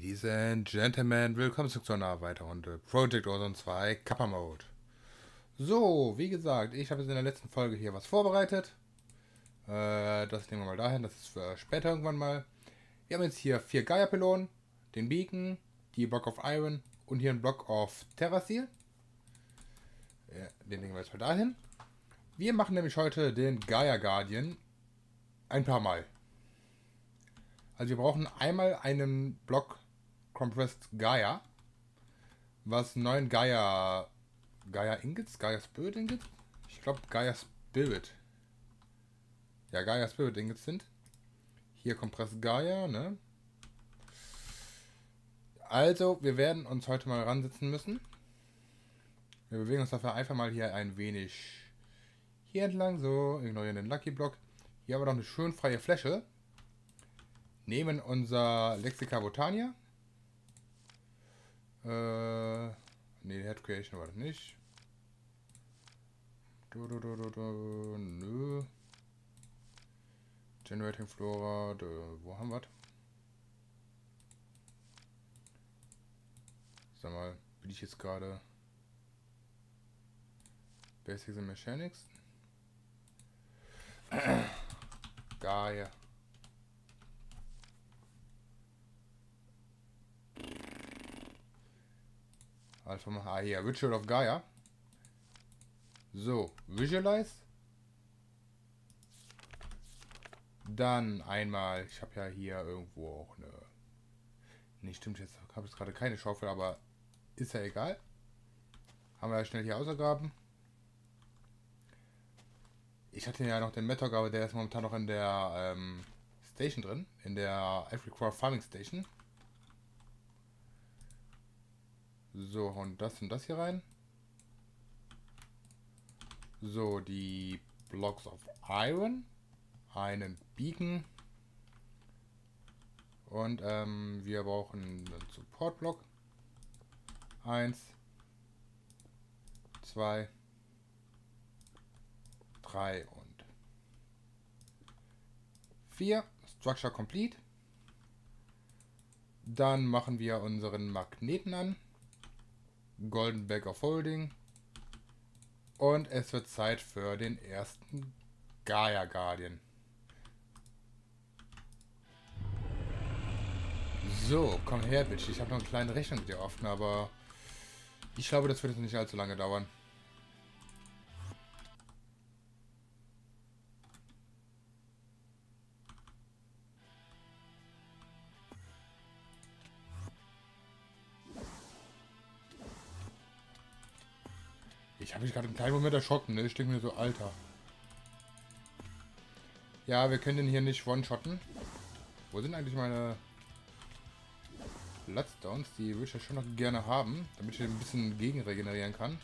Ladies and Gentlemen, willkommen zurück zu einer weiteren Runde Project Ozone 2 Kappa Mode. So, wie gesagt, ich habe jetzt in der letzten Folge hier was vorbereitet. Das nehmen wir mal dahin, das ist für später irgendwann mal. Wir haben jetzt hier 4 Gaia Pylonen, den Beacon, die Block of Iron und hier einen Block of Terrasil. Ja, den legen wir jetzt mal dahin. Wir machen nämlich heute den Gaia Guardian ein paar Mal. Also wir brauchen einmal einen Block Compressed Gaia, was 9 Gaia Ingots, Gaia Spirit Ingots, ich glaube Gaia Spirit Ingots sind. Hier Compressed Gaia, ne? Also wir werden uns heute mal ransitzen müssen. Wir bewegen uns dafür einfach mal hier ein wenig hier entlang, so, ignorieren den Lucky Block. Hier haben wir noch eine schön freie Fläche. Nehmen unser Lexica Botania. Ne, Head Creation war das nicht. Nö. Generating Flora. Wo haben wir das? Sag mal, bin ich jetzt gerade. Basics and Mechanics. Gaia. Alpha machen. Ah, hier, Ritual of Gaia. So, Visualize. Dann einmal, ich habe ja hier irgendwo auch eine... Ne, stimmt, jetzt habe ich gerade keine Schaufel, aber ist ja egal. Haben wir ja schnell hier ausgegraben. Ich hatte ja noch den Metal Gear, aber der ist momentan noch in der Station drin. In der Ivory Crawl Farming Station. So, und das hier rein. So, die Blocks of Iron. Einen Beacon. Und wir brauchen einen Support-Block. 1, 2, 3 und 4. Structure complete. Dann machen wir unseren Magneten an. Golden Bag of Holding. Und es wird Zeit für den ersten Gaia Guardian. So, komm her, Bitch. Ich habe noch eine kleine Rechnung mit dir offen, aber ich glaube, das wird jetzt nicht allzu lange dauern. Ich habe mich gerade einen kleinen Moment erschrocken, ne? Ich denke mir so, Alter. Ja, wir können den hier nicht one-shotten. Wo sind eigentlich meine Bloodstones? Die würde ich ja schon noch gerne haben, damit ich ein bisschen gegenregenerieren kann.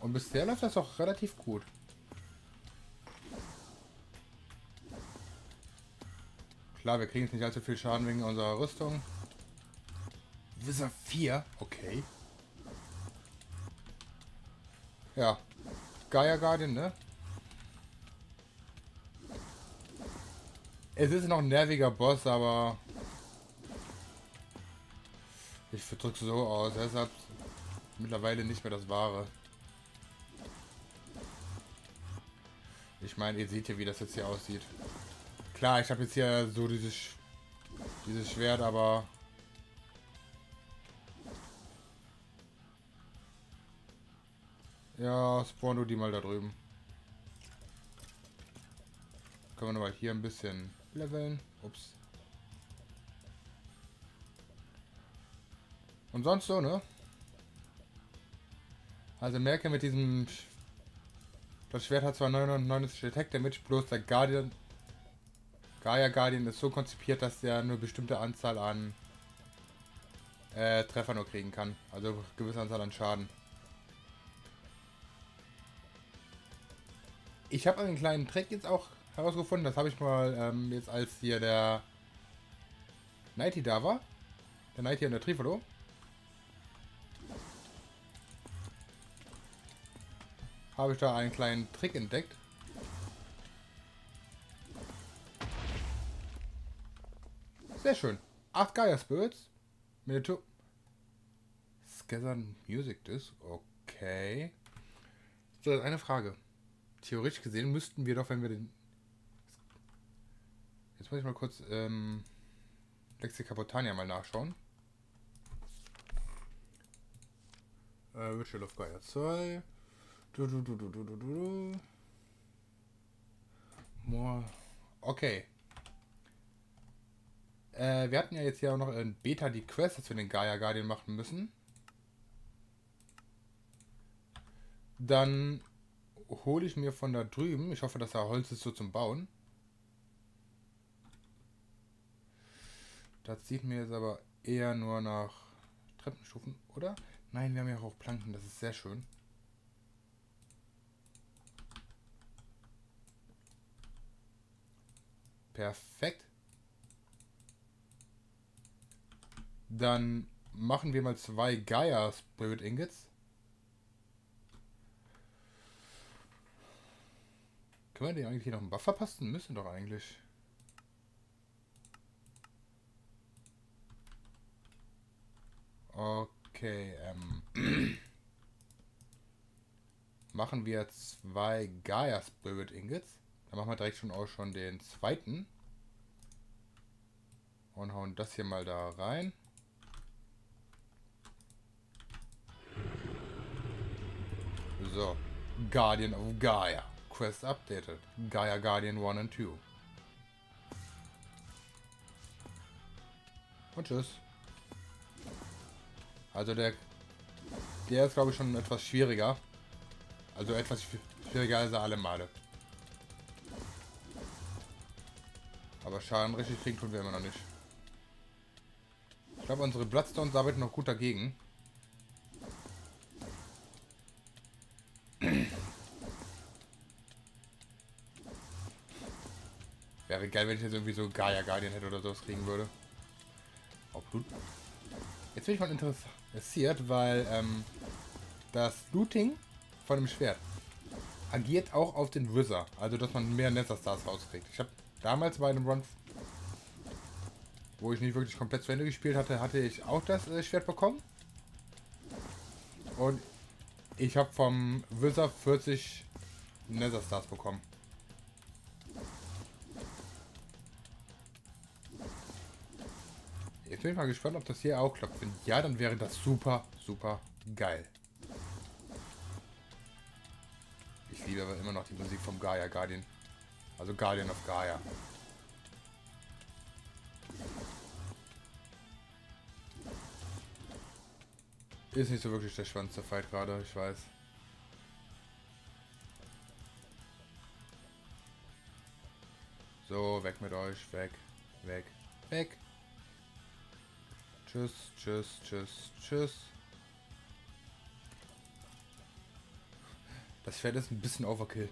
Und bisher läuft das auch relativ gut. Klar, wir kriegen jetzt nicht allzu viel Schaden wegen unserer Rüstung. Wizard 4, okay. Ja, Gaia Guardian, ne? Es ist noch ein nerviger Boss, aber ich drück's so aus, deshalb mittlerweile nicht mehr das Wahre. Ich meine, ihr seht ja, wie das jetzt hier aussieht. Klar, ich habe jetzt hier so dieses Schwert, aber ja, spawn du die mal da drüben. Können wir nochmal hier ein bisschen leveln. Ups. Und sonst so, ne? Also merke mit diesem... Das Schwert hat zwar 99 Attack Damage, bloß der Gaia Guardian ist so konzipiert, dass er nur eine bestimmte Anzahl an Treffer nur kriegen kann. Also eine gewisse Anzahl an Schaden. Ich habe einen kleinen Trick jetzt auch herausgefunden, das habe ich mal jetzt als hier der Nighty da war. Der Nighty und der Trifolo. Habe ich da einen kleinen Trick entdeckt. Sehr schön. 8 Gaia Spirits. Miniatur. Scattered Music Disc. Okay. So, das ist eine Frage. Theoretisch gesehen müssten wir doch, wenn wir den... Jetzt muss ich mal kurz Lexica Botania mal nachschauen. Ritual of Gaia 2. Okay. Wir hatten ja jetzt hier auch noch in Beta die Quest, dass wir den Gaia Guardian machen müssen. Dann hole ich mir von da drüben, ich hoffe, dass da Holz ist so zum Bauen. Das sieht mir jetzt aber eher nur nach Treppenstufen, oder? Nein, wir haben ja auch Planken, das ist sehr schön. Perfekt. Dann machen wir mal 2 Gaia Spirit Ingots. Können wir den eigentlich hier noch einen Buff verpassen? Müssen doch eigentlich. Okay, machen wir 2 Gaia Spirit Ingots. Dann machen wir direkt schon auch schon den zweiten. Und hauen das hier mal da rein. So, Guardian of Gaia. Quest updated. Gaia Guardian 1 und 2. Und tschüss. Also der ist, glaube ich, schon etwas schwieriger. Also etwas schwieriger als er alle Male. Aber Schaden richtig kriegen tun wir immer noch nicht. Ich glaube, unsere Bloodstones arbeiten noch gut dagegen. Wäre geil, wenn ich jetzt irgendwie so Gaia Guardian hätte oder sowas kriegen würde. Auch Blut. Jetzt bin ich mal interessiert, weil das Looting von dem Schwert agiert auch auf den Wizard. Also, dass man mehr Nether Stars rauskriegt. Ich habe damals bei einem Run, wo ich nicht wirklich komplett zu Ende gespielt hatte, hatte ich auch das Schwert bekommen. Und ich habe vom Wizard 40 Nether Stars bekommen. Jetzt bin ich mal gespannt, ob das hier auch klappt. Wenn ja, dann wäre das super, super geil. Ich liebe aber immer noch die Musik vom Gaia Guardian. Also Guardian of Gaia. Ist nicht so wirklich der spannendste Fight gerade, ich weiß. So, weg mit euch. Weg, weg, weg. Tschüss, tschüss, tschüss, tschüss. Das Pferd ist ein bisschen Overkill.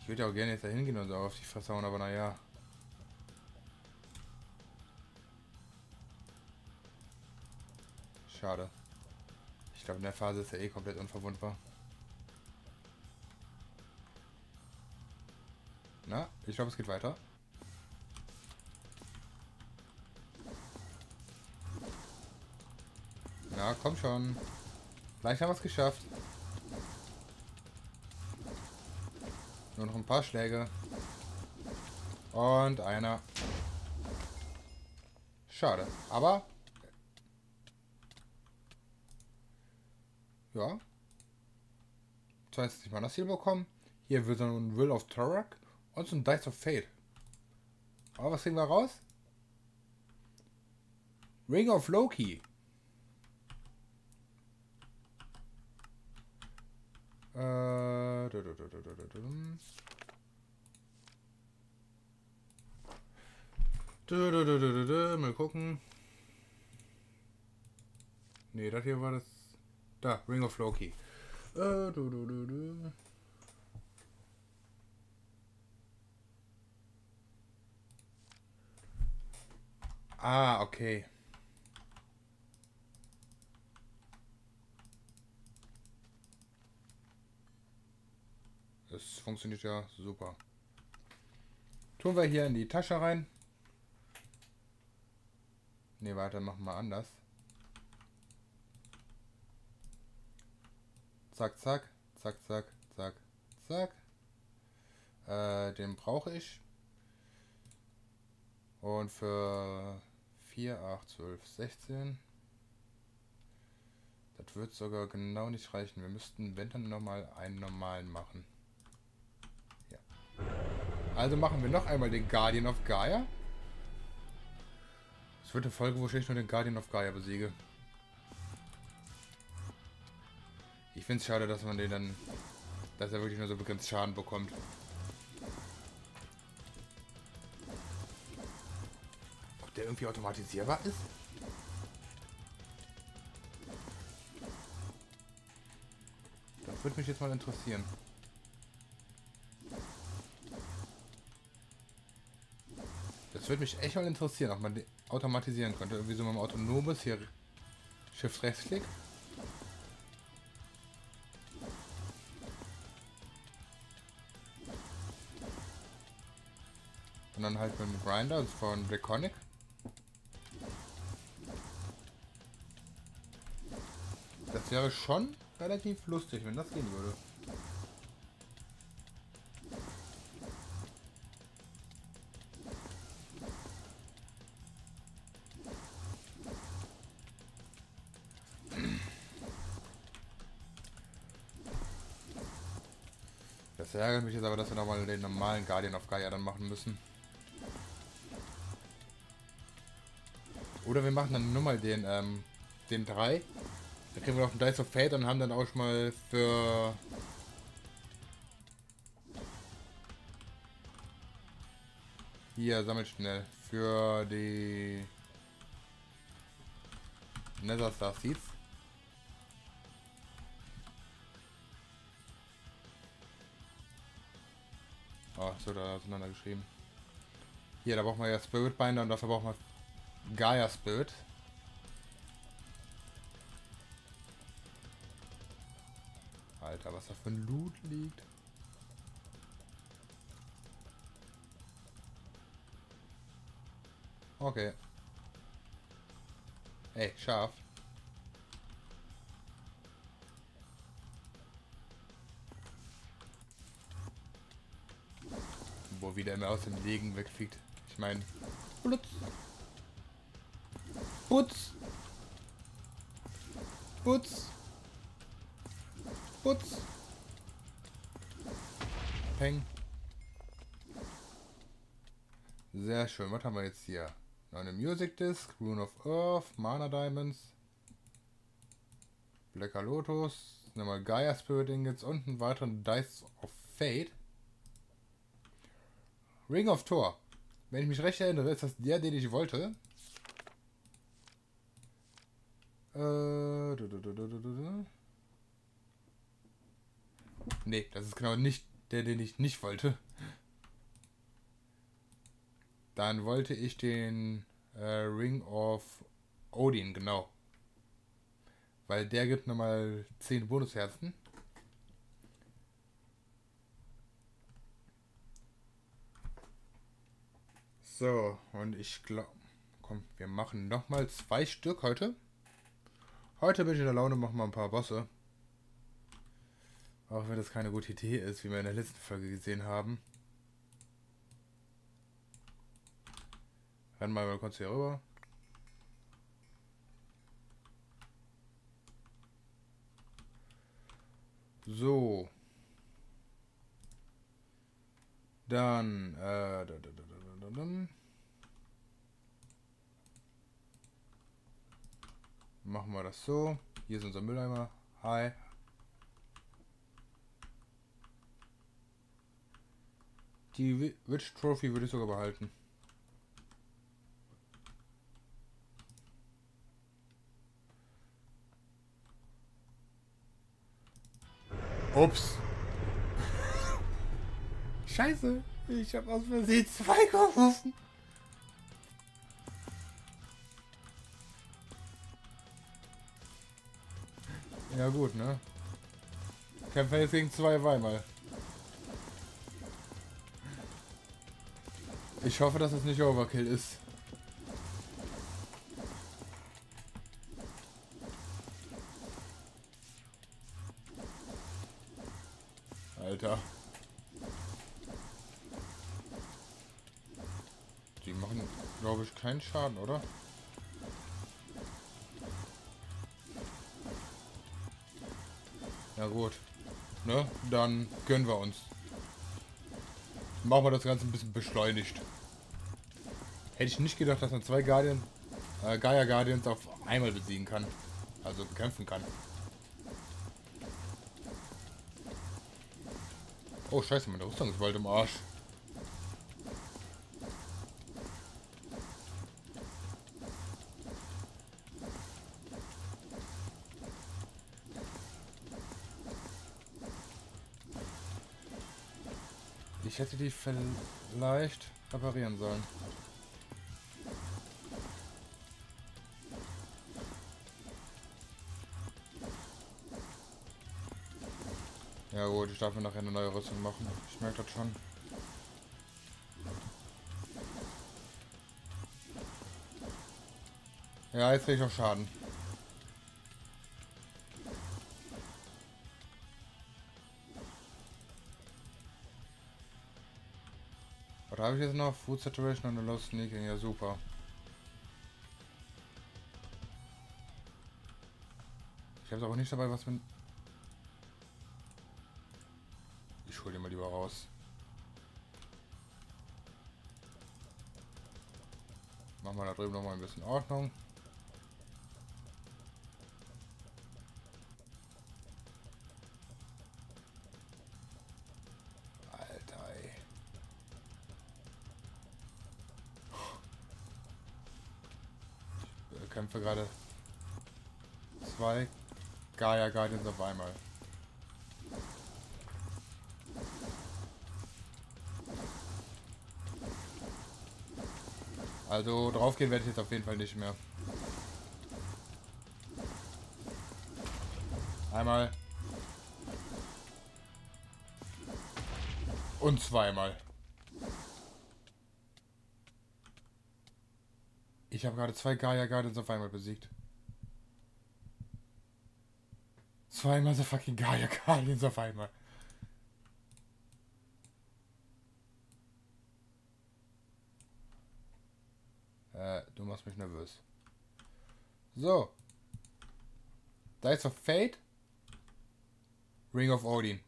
Ich würde ja auch gerne jetzt da hingehen und so auf die Fresse hauen, aber naja. Schade. Ich glaube, in der Phase ist er eh komplett unverwundbar. Na, ich glaube, es geht weiter. Na, komm schon. Gleich haben wir es geschafft. Nur noch ein paar Schläge. Und einer. Schade, aber... Ja. 22 Mal das Ziel bekommen. Hier wird dann ein Will of Torak. Und so ein Dice of Fate. Aber was kriegen wir raus? Ring of Loki. Mal gucken. Ne, das hier war das. Da, Ring of Loki. Ah, okay. Es funktioniert ja super. Tun wir hier in die Tasche rein. Ne, weiter machen wir anders. Zack, zack, zack, zack, zack, zack. Den brauche ich. Und für 4, 8, 12, 16. Das wird sogar genau nicht reichen. Wir müssten, wenn dann, nochmal einen normalen machen. Ja. Also machen wir noch einmal den Guardian of Gaia. Es wird eine Folge, wo ich nur den Guardian of Gaia besiege. Ich finde es schade, dass man den dann, dass er wirklich nur so begrenzt Schaden bekommt. Ob der irgendwie automatisierbar ist? Das würde mich jetzt mal interessieren. Das würde mich echt mal interessieren, ob man den automatisieren könnte. Irgendwie so mit dem Autonomes hier Shift-Rechtsklick. Und dann halt mit dem Grinder, also von Draconic. Das wäre schon relativ lustig, wenn das gehen würde. Das ärgert mich jetzt aber, dass wir nochmal den normalen Guardian of Gaia dann machen müssen. Oder wir machen dann nur mal den, den 3. Da kriegen wir noch einen Dice of Fate und haben dann auch schon mal für... Hier, sammelt schnell. Für die... Nether Star Seeds. Oh, so da auseinander geschrieben. Hier, da brauchen wir ja Spirit Binder und dafür brauchen wir... Gaia Spirit. Alter, was da für ein Loot liegt. Okay. Ey, scharf. Wo wieder immer aus dem Legen wegfliegt. Ich meine... Blutz. Putz! Putz! Putz! Peng! Sehr schön, was haben wir jetzt hier? Noch eine Music Disc, Rune of Earth, Mana Diamonds, Blacker Lotus, nochmal Gaia Spirit Ingots und einen weiteren Dice of Fate. Ring of Tor. Wenn ich mich recht erinnere, ist das der, den ich wollte. Ne, das ist genau nicht der, den ich nicht wollte. Dann wollte ich den Ring of Odin, genau. Weil der gibt nochmal 10 Bonusherzen. So, und ich glaube... Komm, wir machen nochmal 2 Stück heute. Heute bin ich in der Laune, machen wir ein paar Bosse. Auch wenn das keine gute Idee ist, wie wir in der letzten Folge gesehen haben. Rennen wir mal kurz hier rüber. So. Dann. Machen wir das so. Hier ist unser Mülleimer. Hi. Die Witch Trophy würde ich sogar behalten. Ups. Scheiße. Ich habe aus Versehen 2 gerufen. Ja gut, ne? Kämpfen jetzt gegen 2 Weimar. Ich hoffe, dass es nicht Overkill ist. Alter. Die machen, glaube ich, keinen Schaden, oder? Na gut. Ne? Dann gönnen wir uns. Machen wir das Ganze ein bisschen beschleunigt. Hätte ich nicht gedacht, dass man zwei Gaia Guardians auf einmal besiegen kann. Also bekämpfen kann. Oh scheiße, meine Rüstung ist bald im Arsch. Ich hätte die vielleicht reparieren sollen. Ja gut, ich darf mir nachher eine neue Rüstung machen. Ich merke das schon. Ja, jetzt krieg ich auch Schaden. Habe ich jetzt noch Food Saturation und Lost Sneaking? Ja, super. Ich habe es auch nicht dabei, was man. Ich hole den mal lieber raus. Machen wir da drüben noch mal ein bisschen Ordnung. Kämpfe gerade zwei Gaia Guardians auf einmal. Also drauf gehen werde ich jetzt auf jeden Fall nicht mehr. Einmal. Und zweimal. Ich habe gerade zwei Gaia Guardians auf einmal besiegt. Zwei motherfucking Gaia Guardians auf einmal. Du machst mich nervös. So. Dice of Fate. Ring of Odin.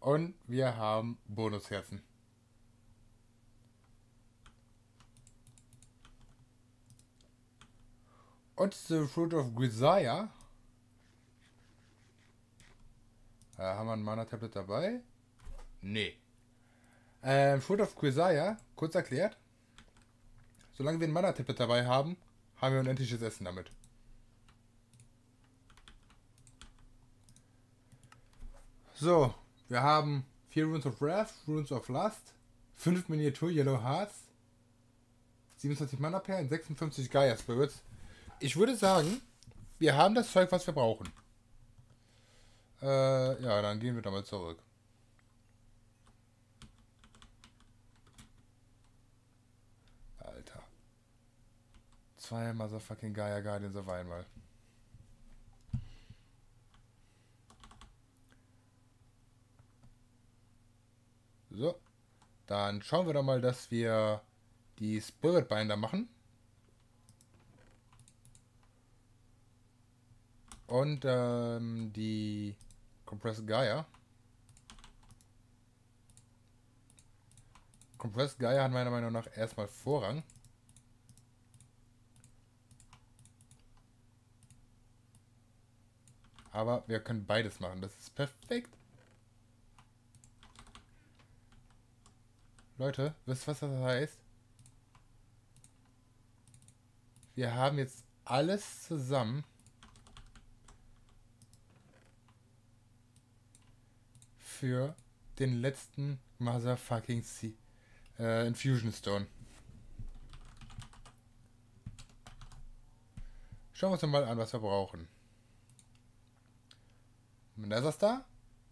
Und wir haben Bonusherzen. Und the Fruit of Grisaia. Haben wir ein Mana-Tablet dabei? Nee. Fruit of Grisaia, kurz erklärt. Solange wir ein Mana-Tablet dabei haben, haben wir unendliches Essen damit. So, wir haben 4 Runes of Wrath, Runes of Lust, 5 Miniatur Yellow Hearts, 27 Mana-Perlen, 56 Gaia Spirits. Ich würde sagen, wir haben das Zeug, was wir brauchen. Ja, dann gehen wir da mal zurück. Alter. Zwei motherfucking Gaia Guardians auf einmal. So. Dann schauen wir doch mal, dass wir die Spirit Binder machen. Und die Compressed Gaia. Compressed Gaia hat meiner Meinung nach erstmal Vorrang. Aber wir können beides machen. Das ist perfekt. Leute, wisst ihr, was das heißt? Wir haben jetzt alles zusammen. 4 den letzten motherfucking Infusion Stone. Schauen wir uns mal an, was wir brauchen. Nether Star,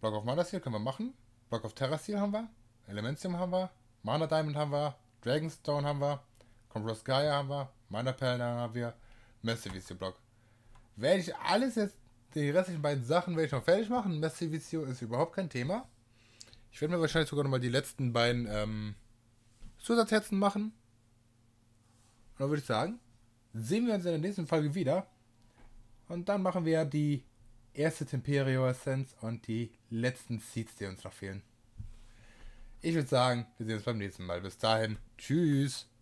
Block of Terrasil können wir machen. Block of Terrasil haben wir, Elementium haben wir, Mana Diamond haben wir, Dragonstone haben wir, Compressed Gaia haben wir, Mana-Tablet haben wir, Messevisio Block. Werde ich alles jetzt, die restlichen beiden Sachen werde ich noch fertig machen. Messevisio ist überhaupt kein Thema. Ich werde mir wahrscheinlich sogar nochmal die letzten beiden Zusatzherzen machen. Und dann würde ich sagen, sehen wir uns in der nächsten Folge wieder. Und dann machen wir die erste Temperio Essenz und die letzten Seeds, die uns noch fehlen. Ich würde sagen, wir sehen uns beim nächsten Mal. Bis dahin. Tschüss.